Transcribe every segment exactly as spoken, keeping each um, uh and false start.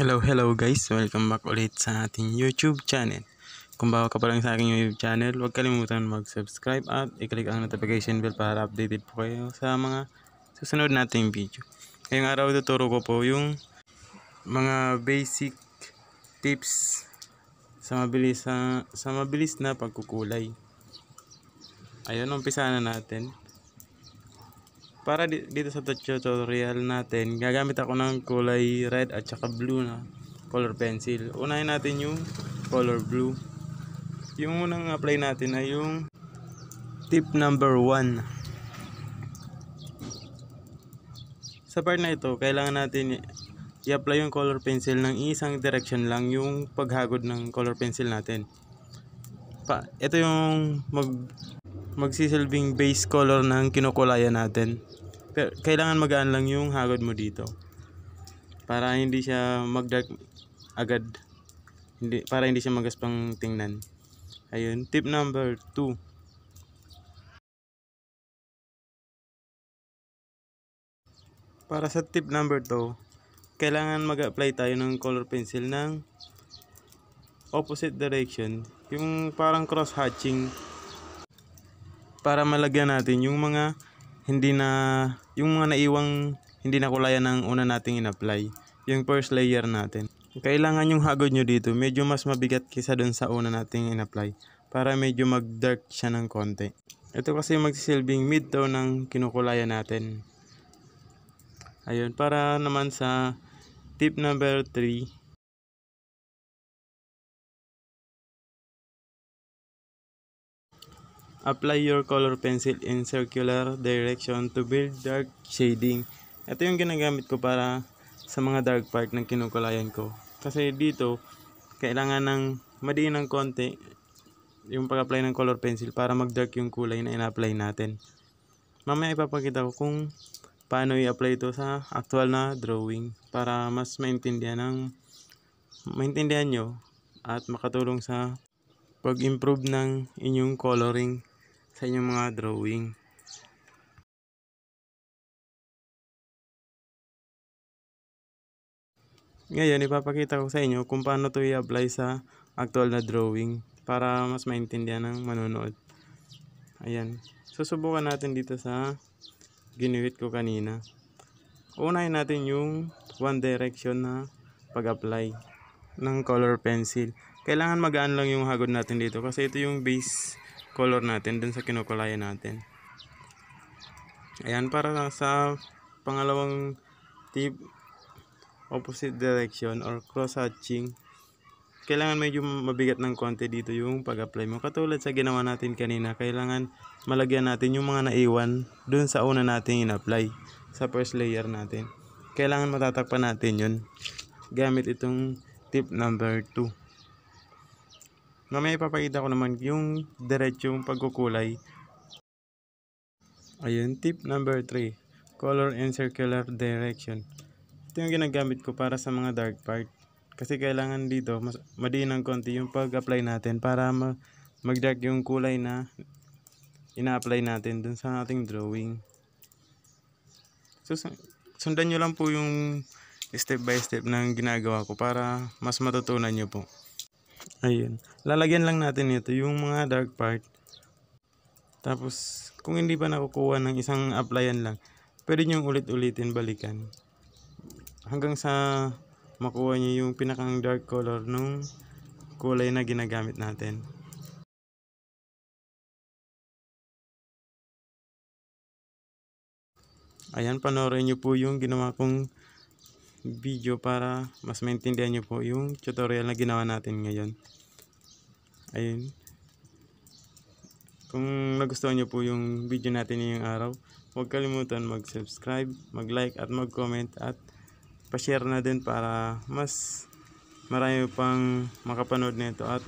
Hello, hello guys. Welcome back ulit sa ating YouTube channel. Kung bago ka pa lang sa aking YouTube channel, huwag kalimutan mag-subscribe at i-click ang notification bell para updated po kayo sa mga susunod nating video. Ngayong araw, tuturo ko po yung mga basic tips sa mabilis, sa, sa mabilis na pagkukulay. Ayun, umpisa na natin. Para dito sa tutorial natin, gagamit ako ng kulay red at saka blue na color pencil. Unahin natin yung color blue. Yung unang apply natin ay yung tip number one. Sa part na ito, kailangan natin i-apply yung color pencil ng isang direction lang yung paghagod ng color pencil natin. Pa, ito yung mag magsisilbing base color ng kinukulayan natin. Pero kailangan magaan lang yung hagod mo dito para hindi siya magdark agad, hindi, para hindi siya magaspang tingnan. Ayun, tip number two. Para sa tip number two, kailangan mag-apply tayo ng color pencil ng opposite direction, yung parang cross-hatching, para malagyan natin yung mga hindi na yung mga naiwang hindi na kulayan ng una nating in-apply, yung first layer natin. Kailangan yung hagod nyo dito medyo mas mabigat kaysa dun sa una nating in-apply para medyo mag-dark siya ng konti. Ito kasi magsisilbing mid-tone ng kinukulayan natin. Ayun, para naman sa tip number three. Apply your color pencil in circular direction to build dark shading. Ito yung ginagamit ko para sa mga dark part ng kinukulayan ko. Kasi dito, kailangan ng madiin ng konti yung pag-apply ng color pencil para mag-dark yung kulay na in-apply natin. Mamaya ipapakita ko kung paano i-apply ito sa actual na drawing para mas maintindihan, ng, maintindihan nyo at makatulong sa pag-improve ng inyong coloring sa inyong mga drawing. Ngayon, ipapakita ko sa inyo kung paano ito i-apply sa actual na drawing para mas maintindihan ng manonood. Ayan, susubukan natin dito sa ginuhit ko kanina. Unahin natin yung one direction na pag-apply ng color pencil. Kailangan magaan lang yung hagod natin dito kasi ito yung base color natin dun sa kinukulayan natin. Ayan, para sa pangalawang tip, opposite direction or cross-hatching, kailangan medyo mabigat ng konti dito yung pag-apply mo. Katulad sa ginawa natin kanina, kailangan malagyan natin yung mga naiwan dun sa una natin in-apply, sa first layer natin. Kailangan matatakpan natin yun gamit itong tip number two. Mamaya ipapakita ko naman yung diretsyong pagkukulay. Ayun, tip number three. Color in circular direction. Ito yung ginagamit ko para sa mga dark part. Kasi kailangan dito, mas, madiin ng konti yung pag-apply natin para ma mag-dark yung kulay na ina-apply natin dun sa ating drawing. So, sundan nyo lang po yung step by step ng ginagawa ko para mas matutunan nyo po. Ayun, lalagyan lang natin ito yung mga dark part. Tapos kung hindi pa nakukuha ng isang applyan lang, pwede nyo ulit-ulitin, balikan hanggang sa makuha nyo yung pinakang dark color nung kulay na ginagamit natin. Ayan, panoorin nyo po yung ginawa kong video para mas maintindihan nyo po yung tutorial na ginawa natin ngayon. Ayun, kung nagustuhan nyo po yung video natin ngayong araw, huwag kalimutan mag subscribe, mag like at mag comment at pa share na din para mas marami pang makapanood nito at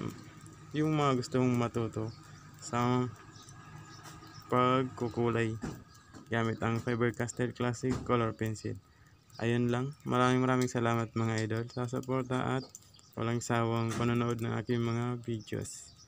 yung mga gustong matuto sa pagkukulay gamit ang Faber-Castell Classic Color Pencil. Ayun lang, maraming maraming salamat mga idol sa suporta at walang sawang panonood ng aking mga videos.